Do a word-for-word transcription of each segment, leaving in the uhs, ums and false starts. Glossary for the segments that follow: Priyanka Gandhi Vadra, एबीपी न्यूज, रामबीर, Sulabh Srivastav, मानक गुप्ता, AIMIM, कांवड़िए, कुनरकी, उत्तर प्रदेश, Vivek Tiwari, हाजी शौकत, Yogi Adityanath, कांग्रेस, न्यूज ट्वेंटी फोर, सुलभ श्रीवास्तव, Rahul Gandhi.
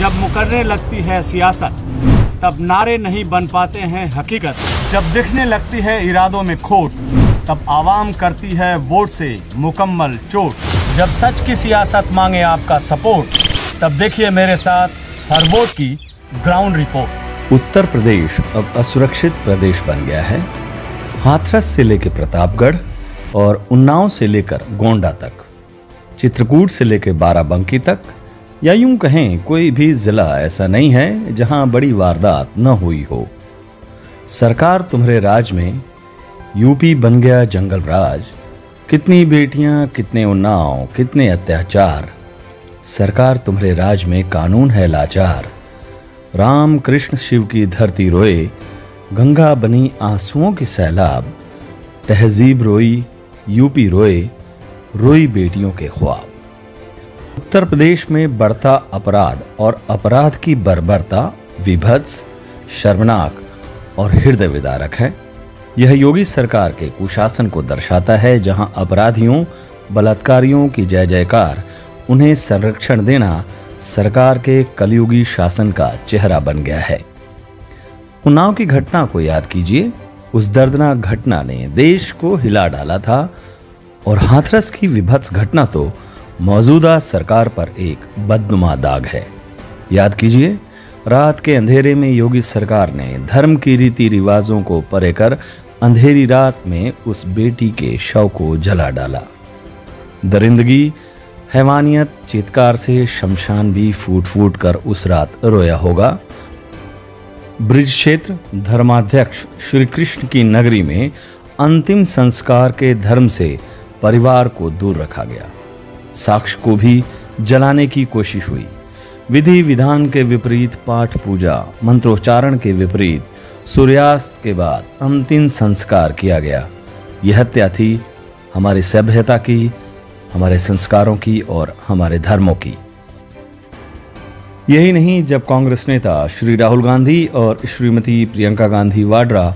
जब मुकरने लगती है सियासत, तब नारे नहीं बन पाते हैं हकीकत। जब दिखने लगती है इरादों में खोट, तब आवाम करती है वोट से मुकम्मल चोट। जब सच की सियासत मांगे आपका सपोर्ट, तब देखिए मेरे साथ हर वोट की ग्राउंड रिपोर्ट। उत्तर प्रदेश अब असुरक्षित प्रदेश बन गया है। हाथरस से लेकर प्रतापगढ़ और उन्नाव से लेकर गोंडा तक, चित्रकूट से लेकर बाराबंकी तक, या यूं कहें कोई भी जिला ऐसा नहीं है जहां बड़ी वारदात न हुई हो। सरकार तुम्हारे राज में यूपी बन गया जंगल राज। कितनी बेटियां, कितने उन्नाव, कितने अत्याचार। सरकार तुम्हारे राज में कानून है लाचार। राम कृष्ण शिव की धरती रोए, गंगा बनी आंसुओं की सैलाब। तहजीब रोई, यूपी रोए, रोई बेटियों के ख्वाब। उत्तर प्रदेश में बढ़ता अपराध और अपराध की बर्बरता विभत्स, शर्मनाक और हृदय विदारक है। यह योगी सरकार के कुशासन को दर्शाता है, जहां अपराधियों, बलात्कारियों की जय जयकार। उन्हें संरक्षण देना सरकार के कलयुगी शासन का चेहरा बन गया है। उन्नाव की घटना को याद कीजिए। उस दर्दनाक घटना ने देश को हिला डाला था और हाथरस की विभत्स घटना तो मौजूदा सरकार पर एक बदनुमा दाग है। याद कीजिए, रात के अंधेरे में योगी सरकार ने धर्म की रीति रिवाजों को परे कर अंधेरी रात में उस बेटी के शव को जला डाला। दरिंदगी, हैवानियत, चीत्कार से शमशान भी फूट फूट कर उस रात रोया होगा। ब्रिज क्षेत्र धर्माध्यक्ष श्री कृष्ण की नगरी में अंतिम संस्कार के धर्म से परिवार को दूर रखा गया। साक्ष को भी जलाने की कोशिश हुई। विधि विधान के विपरीत पाठ पूजा, मंत्रोच्चारण के विपरीत सूर्यास्त के बाद अंतिम संस्कार किया गया। यह हत्या थी हमारी सभ्यता की, हमारे संस्कारों की और हमारे धर्मों की। यही नहीं, जब कांग्रेस नेता श्री राहुल गांधी और श्रीमती प्रियंका गांधी वाड्रा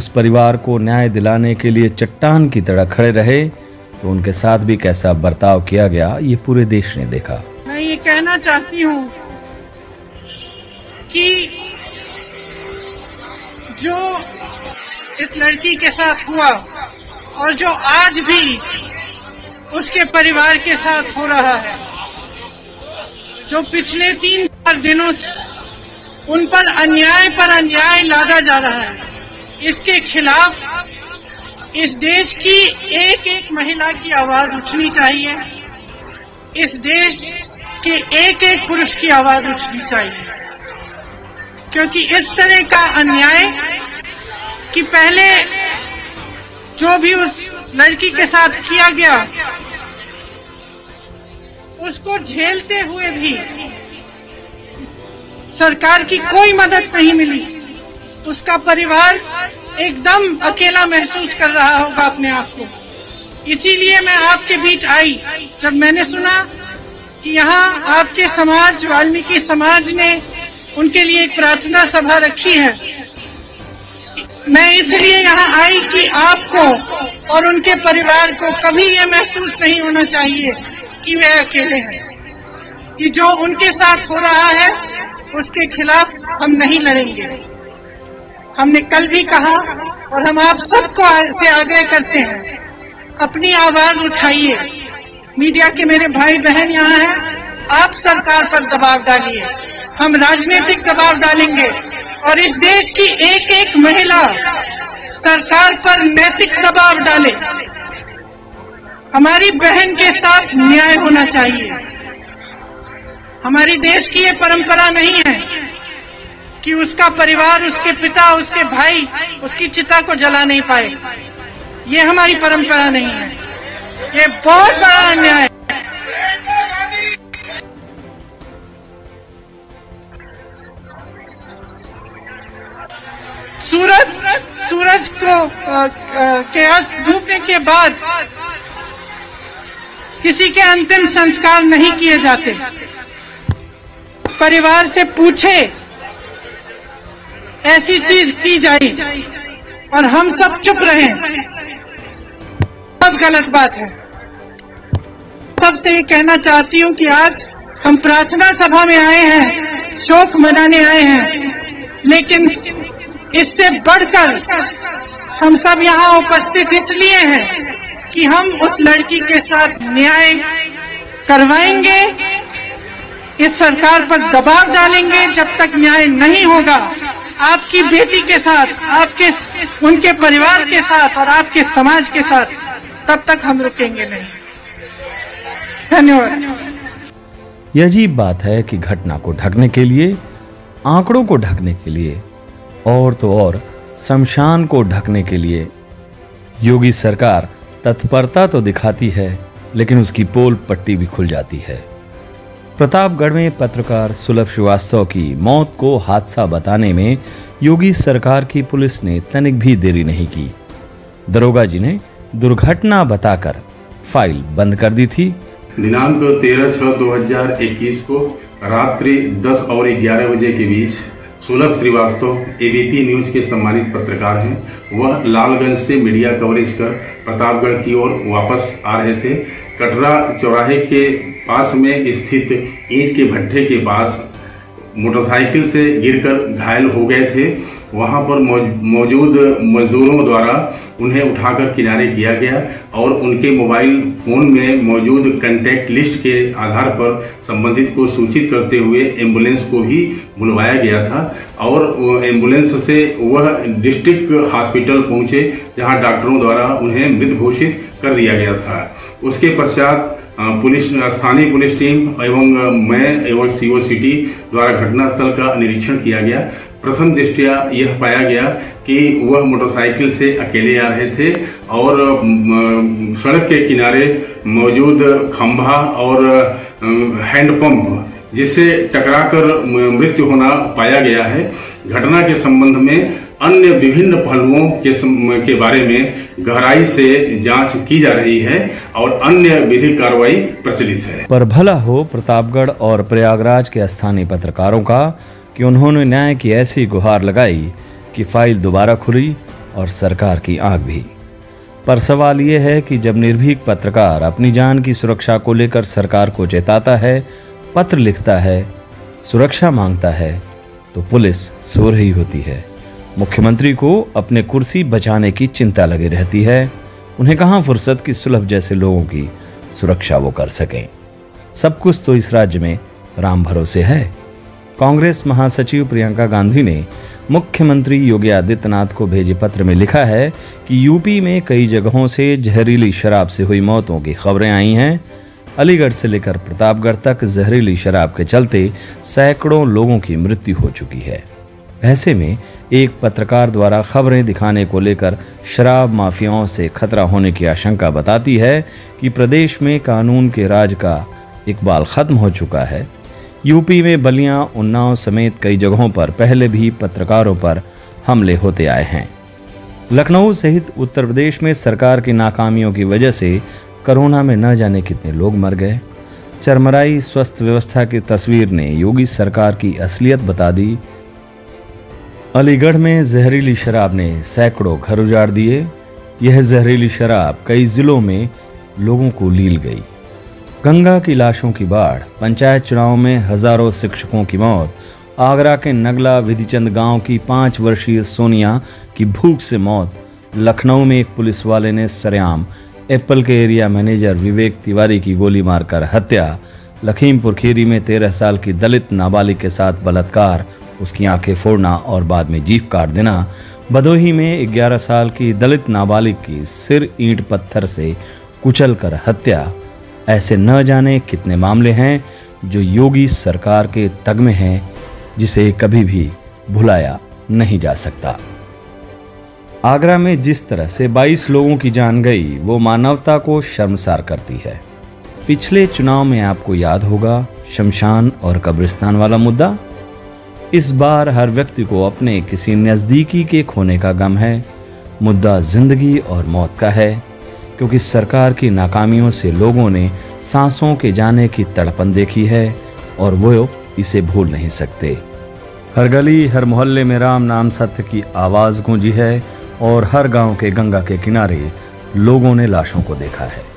उस परिवार को न्याय दिलाने के लिए चट्टान की तरह खड़े रहे, तो उनके साथ भी कैसा बर्ताव किया गया ये पूरे देश ने देखा। मैं ये कहना चाहती हूँ कि जो इस लड़की के साथ हुआ और जो आज भी उसके परिवार के साथ हो रहा है, जो पिछले तीन चार दिनों से उन पर अन्याय पर अन्याय लादा जा रहा है, इसके खिलाफ इस देश की एक एक महिला की आवाज उठनी चाहिए। इस देश के एक एक पुरुष की आवाज उठनी चाहिए, क्योंकि इस तरह का अन्याय कि पहले जो भी उस लड़की के साथ किया गया उसको झेलते हुए भी सरकार की कोई मदद नहीं मिली। उसका परिवार एकदम अकेला महसूस कर रहा होगा अपने आप को। इसीलिए मैं आपके बीच आई, जब मैंने सुना कि यहाँ आपके समाज, वाल्मीकि समाज ने उनके लिए एक प्रार्थना सभा रखी है। मैं इसलिए यहाँ आई कि आपको और उनके परिवार को कभी ये महसूस नहीं होना चाहिए कि वे अकेले हैं, कि जो उनके साथ हो रहा है उसके खिलाफ हम नहीं लड़ेंगे। हमने कल भी कहा और हम आप सबको से आग्रह करते हैं, अपनी आवाज उठाइए। मीडिया के मेरे भाई बहन यहाँ हैं, आप सरकार पर दबाव डालिए। हम राजनीतिक दबाव डालेंगे और इस देश की एक एक महिला सरकार पर नैतिक दबाव डाले। हमारी बहन के साथ न्याय होना चाहिए। हमारी देश की ये परंपरा नहीं है कि उसका परिवार, उसके पिता, उसके भाई उसकी चिता को जला नहीं पाए। ये हमारी परंपरा नहीं है। ये बहुत बड़ा अन्याय है। सूरज सूरज को के अस्त डूबने के बाद किसी के अंतिम संस्कार नहीं किए जाते। परिवार से पूछे, ऐसी चीज की जाए और हम सब चुप रहे, बहुत गलत बात है। सबसे ये कहना चाहती हूँ कि आज हम प्रार्थना सभा में आए हैं शोक मनाने आए हैं, लेकिन इससे बढ़कर हम सब यहाँ उपस्थित इसलिए हैं कि हम उस लड़की के साथ न्याय करवाएंगे, इस सरकार पर दबाव डालेंगे। जब तक न्याय नहीं होगा आपकी बेटी के साथ, आपके उनके परिवार के साथ और आपके समाज के साथ, तब तक हम रुकेंगे नहीं। धन्यवाद। यह अजीब बात है कि घटना को ढकने के लिए, आंकड़ों को ढकने के लिए और तो और शमशान को ढकने के लिए योगी सरकार तत्परता तो दिखाती है, लेकिन उसकी पोल पट्टी भी खुल जाती है। प्रतापगढ़ में पत्रकार सुलभ श्रीवास्तव की मौत को हादसा बताने में योगी सरकार की पुलिस ने तनिक भी देरी नहीं की। दरोगा जी ने दुर्घटना बताकर फाइल बंद कर दी थी। दिनांक तेरह छह दो हज़ार इक्कीस को रात्रि दस और ग्यारह बजे के बीच सुलभ श्रीवास्तव एबीपी न्यूज के सम्मानित पत्रकार हैं, वह लालगंज से मीडिया कवरेज कर प्रतापगढ़ की ओर वापस आ रहे थे। कटरा चौराहे के पास में स्थित ईंट के भट्ठे के पास मोटरसाइकिल से गिरकर घायल हो गए थे। वहां पर मौजूद मजदूरों द्वारा उन्हें उठाकर किनारे किया गया और उनके मोबाइल फ़ोन में मौजूद कॉन्टैक्ट लिस्ट के आधार पर संबंधित को सूचित करते हुए एम्बुलेंस को भी बुलवाया गया था और एम्बुलेंस से वह डिस्ट्रिक्ट हॉस्पिटल पहुंचे, जहां डॉक्टरों द्वारा उन्हें मृत घोषित कर दिया गया था। उसके पश्चात पुलिस स्थानीय पुलिस टीम एवं मैं एवं सीओ सिटी द्वारा घटनास्थल का निरीक्षण किया गया। प्रथम दृष्टया यह पाया गया कि वह मोटरसाइकिल से अकेले आ रहे थे और सड़क के किनारे मौजूद खंभा और हैंडपंप जिससे टकराकर मृत्यु होना पाया गया है। घटना के संबंध में अन्य विभिन्न पहलुओं के के बारे में गहराई से जांच की जा रही है और अन्य विधिक कार्रवाई प्रचलित है। पर भला हो प्रतापगढ़ और प्रयागराज के स्थानीय पत्रकारों का कि उन्होंने न्याय की ऐसी गुहार लगाई कि फाइल दोबारा खुली और सरकार की आंख भी। पर सवाल यह है कि जब निर्भीक पत्रकार अपनी जान की सुरक्षा को लेकर सरकार को चेताता है, पत्र लिखता है, सुरक्षा मांगता है, तो पुलिस सो रही होती है। मुख्यमंत्री को अपने कुर्सी बचाने की चिंता लगी रहती है। उन्हें कहाँ फुर्सत कि सुलभ जैसे लोगों की सुरक्षा वो कर सकें। सब कुछ तो इस राज्य में राम भरोसे है। कांग्रेस महासचिव प्रियंका गांधी ने मुख्यमंत्री योगी आदित्यनाथ को भेजे पत्र में लिखा है कि यूपी में कई जगहों से जहरीली शराब से हुई मौतों की खबरें आई हैं। अलीगढ़ से लेकर प्रतापगढ़ तक जहरीली शराब के चलते सैकड़ों लोगों की मृत्यु हो चुकी है। ऐसे में एक पत्रकार द्वारा खबरें दिखाने को लेकर शराब माफियाओं से खतरा होने की आशंका बताती है कि प्रदेश में कानून के राज का इकबाल खत्म हो चुका है। यूपी में बलिया, उन्नाव समेत कई जगहों पर पहले भी पत्रकारों पर हमले होते आए हैं। लखनऊ सहित उत्तर प्रदेश में सरकार की नाकामियों की वजह से कोरोना में न जाने कितने लोग मर गए। चरमराई स्वस्थ व्यवस्था की तस्वीर ने योगी सरकार की असलियत बता दी। अलीगढ़ में जहरीली शराब ने सैकड़ों घर उजाड़ दिए। यह जहरीली शराब कई जिलों में लोगों को लील गई। गंगा की लाशों की बाढ़, पंचायत चुनाव में हजारों शिक्षकों की मौत, आगरा के नगला विधिचंद गांव की पाँच वर्षीय सोनिया की भूख से मौत, लखनऊ में एक पुलिस वाले ने सरेआम एप्पल के एरिया मैनेजर विवेक तिवारी की गोली मारकर हत्या, लखीमपुर खीरी में तेरह साल की दलित नाबालिग के साथ बलात्कार, उसकी आंखें फोड़ना और बाद में जीभ काट देना, भदोही में ग्यारह साल की दलित नाबालिग की सिर ईंट पत्थर से कुचलकर हत्या। ऐसे न जाने कितने मामले हैं जो योगी सरकार के तग में हैं, जिसे कभी भी भुलाया नहीं जा सकता। आगरा में जिस तरह से बाईस लोगों की जान गई, वो मानवता को शर्मसार करती है। पिछले चुनाव में आपको याद होगा शमशान और कब्रिस्तान वाला मुद्दा। इस बार हर व्यक्ति को अपने किसी नज़दीकी के खोने का गम है। मुद्दा जिंदगी और मौत का है, क्योंकि सरकार की नाकामियों से लोगों ने सांसों के जाने की तड़पन देखी है और वो इसे भूल नहीं सकते। हर गली हर मोहल्ले में राम नाम सत्य की आवाज़ गूंजी है और हर गांव के गंगा के किनारे लोगों ने लाशों को देखा है।